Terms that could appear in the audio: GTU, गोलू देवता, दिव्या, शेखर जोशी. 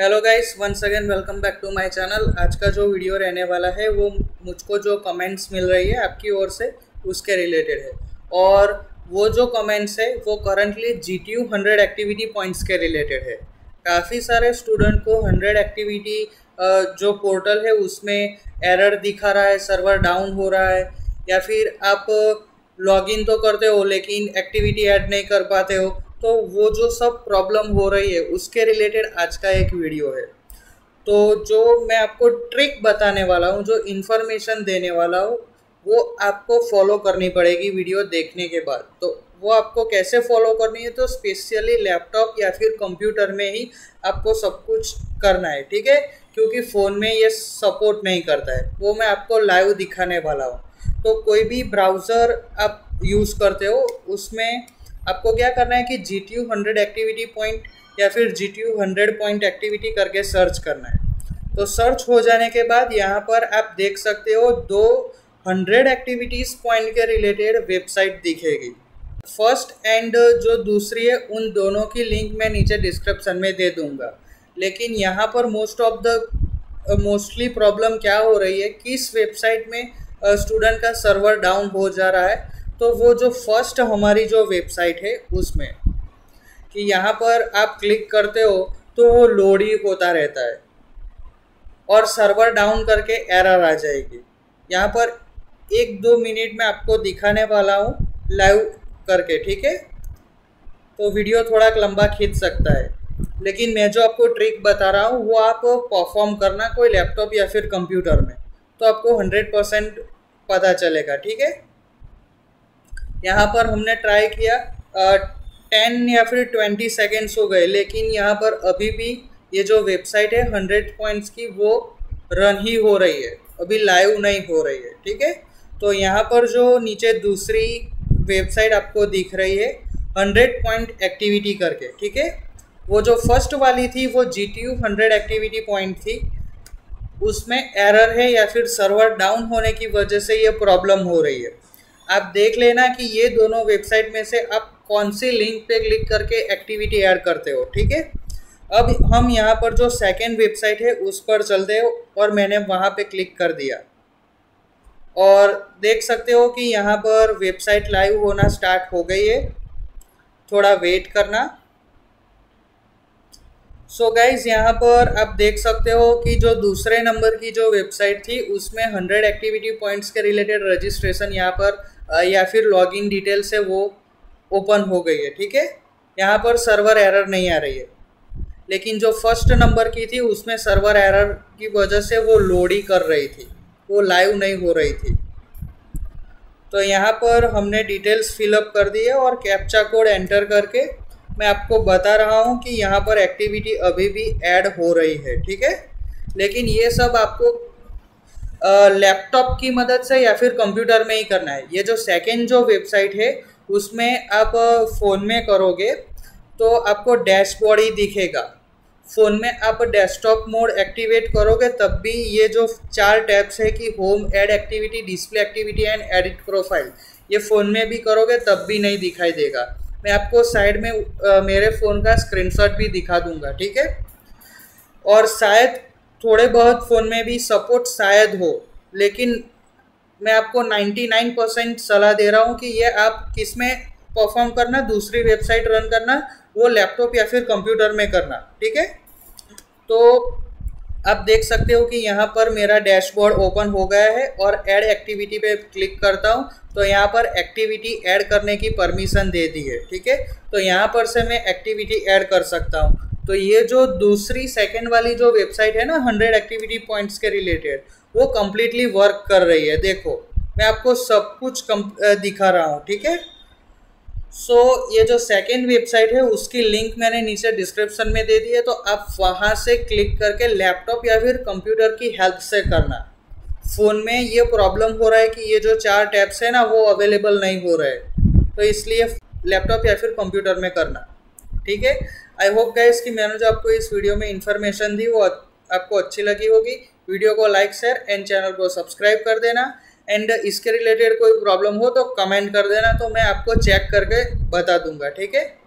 Hello guys, once again welcome back to my channel. आज का जो वीडियो रहने वाला है वो मुझको जो कमेंट्स मिल रही है आपकी ओर से उसके रिलेटेड है, और वो जो कमेंट्स है वो करंटली GTU 100 एक्टिविटी पॉइंट्स के रिलेटेड है। काफ़ी सारे स्टूडेंट को 100 एक्टिविटी जो पोर्टल है उसमें एरर दिखा रहा है, सर्वर डाउन हो रहा है, या फिर आप लॉगिन तो करते हो लेकिन एक्टिविटी ऐड नहीं कर पाते हो, तो वो जो सब प्रॉब्लम हो रही है उसके रिलेटेड आज का एक वीडियो है। तो जो मैं आपको ट्रिक बताने वाला हूँ, जो इन्फॉर्मेशन देने वाला हूँ, वो आपको फॉलो करनी पड़ेगी वीडियो देखने के बाद। तो वो आपको कैसे फॉलो करनी है, तो स्पेशली लैपटॉप या फिर कंप्यूटर में ही आपको सब कुछ करना है, ठीक है, क्योंकि फ़ोन में ये सपोर्ट नहीं करता है। वो मैं आपको लाइव दिखाने वाला हूँ। तो कोई भी ब्राउज़र आप यूज़ करते हो उसमें आपको क्या करना है कि GTU 100 एक्टिविटी पॉइंट या फिर GTU 100 पॉइंट एक्टिविटी करके सर्च करना है। तो सर्च हो जाने के बाद यहाँ पर आप देख सकते हो 200 एक्टिविटीज़ पॉइंट के रिलेटेड वेबसाइट दिखेगी। फर्स्ट एंड जो दूसरी है उन दोनों की लिंक मैं नीचे डिस्क्रिप्शन में दे दूँगा। लेकिन यहाँ पर मोस्टली प्रॉब्लम क्या हो रही है, किस वेबसाइट में स्टूडेंट का सर्वर डाउन हो जा रहा है, तो वो जो फर्स्ट हमारी जो वेबसाइट है उसमें कि यहाँ पर आप क्लिक करते हो तो वो लोड ही होता रहता है और सर्वर डाउन करके एरर आ जाएगी। यहाँ पर 1-2 मिनट में आपको दिखाने वाला हूँ लाइव करके, ठीक है। तो वीडियो थोड़ा लंबा खींच सकता है, लेकिन मैं जो आपको ट्रिक बता रहा हूँ वो आप परफॉर्म करना कोई लैपटॉप या फिर कंप्यूटर में, तो आपको 100% पता चलेगा, ठीक है। यहाँ पर हमने ट्राई किया, 10 या फिर 20 सेकेंड्स हो गए, लेकिन यहाँ पर अभी भी ये जो वेबसाइट है 100 पॉइंट्स की वो रन ही हो रही है, अभी लाइव नहीं हो रही है, ठीक है। तो यहाँ पर जो नीचे दूसरी वेबसाइट आपको दिख रही है 100 पॉइंट एक्टिविटी करके, ठीक है। वो जो फर्स्ट वाली थी वो GTU 100 एक्टिविटी पॉइंट थी, उसमें एरर है या फिर सर्वर डाउन होने की वजह से ये प्रॉब्लम हो रही है। आप देख लेना कि ये दोनों वेबसाइट में से आप कौन सी लिंक पे क्लिक करके एक्टिविटी ऐड करते हो, ठीक है। अब हम यहाँ पर जो सेकंड वेबसाइट है उस पर चलते हो, और मैंने वहाँ पे क्लिक कर दिया और देख सकते हो कि यहाँ पर वेबसाइट लाइव होना स्टार्ट हो गई है। थोड़ा वेट करना। सो गाइज, यहाँ पर आप देख सकते हो कि जो दूसरे नंबर की जो वेबसाइट थी उसमें 100 एक्टिविटी पॉइंट्स के रिलेटेड रजिस्ट्रेशन यहाँ पर या फिर लॉगिन डिटेल्स है वो ओपन हो गई है, ठीक है। यहाँ पर सर्वर एरर नहीं आ रही है, लेकिन जो फर्स्ट नंबर की थी उसमें सर्वर एरर की वजह से वो लोड ही कर रही थी, वो लाइव नहीं हो रही थी। तो यहाँ पर हमने डिटेल्स फिलअप कर दी है और कैप्चा कोड एंटर करके मैं आपको बता रहा हूँ कि यहाँ पर एक्टिविटी अभी भी ऐड हो रही है, ठीक है। लेकिन ये सब आपको लैपटॉप की मदद से या फिर कंप्यूटर में ही करना है। ये जो सेकंड जो वेबसाइट है उसमें आप फ़ोन में करोगे तो आपको डैशबोर्ड ही दिखेगा। फ़ोन में आप डेस्कटॉप मोड एक्टिवेट करोगे तब भी ये जो 4 टैब्स है कि home, add activity, display activity and edit profile, ये फ़ोन में भी करोगे तब भी नहीं दिखाई देगा। मैं आपको साइड में मेरे फ़ोन का स्क्रीनशॉट भी दिखा दूंगा, ठीक है। और शायद थोड़े बहुत फ़ोन में भी सपोर्ट शायद हो, लेकिन मैं आपको 99% सलाह दे रहा हूँ कि ये आप किस में परफॉर्म करना, दूसरी वेबसाइट रन करना, वो लैपटॉप या फिर कंप्यूटर में करना, ठीक है। तो आप देख सकते हो कि यहाँ पर मेरा डैशबोर्ड ओपन हो गया है और ऐड एक्टिविटी पे क्लिक करता हूँ तो यहाँ पर एक्टिविटी ऐड करने की परमिशन दे दी है, ठीक है। तो यहाँ पर से मैं एक्टिविटी ऐड कर सकता हूँ। तो ये जो दूसरी सेकेंड वाली जो वेबसाइट है ना 100 एक्टिविटी पॉइंट्स के रिलेटेड, वो कम्प्लीटली वर्क कर रही है। देखो, मैं आपको सब कुछ दिखा रहा हूँ, ठीक है। सो ये जो सेकेंड वेबसाइट है उसकी लिंक मैंने नीचे डिस्क्रिप्शन में दे दी है, तो आप वहाँ से क्लिक करके लैपटॉप या फिर कंप्यूटर की हेल्प से करना। फ़ोन में ये प्रॉब्लम हो रहा है कि ये जो 4 टैब्स है ना वो अवेलेबल नहीं हो रहे, तो इसलिए लैपटॉप या फिर कंप्यूटर में करना, ठीक है। आई होप गाइस कि मैंने जो आपको इस वीडियो में इन्फॉर्मेशन दी वो आपको अच्छी लगी होगी। वीडियो को लाइक, शेयर एंड चैनल को सब्सक्राइब कर देना, एंड इसके रिलेटेड कोई प्रॉब्लम हो तो कमेंट कर देना, तो मैं आपको चेक करके बता दूंगा, ठीक है।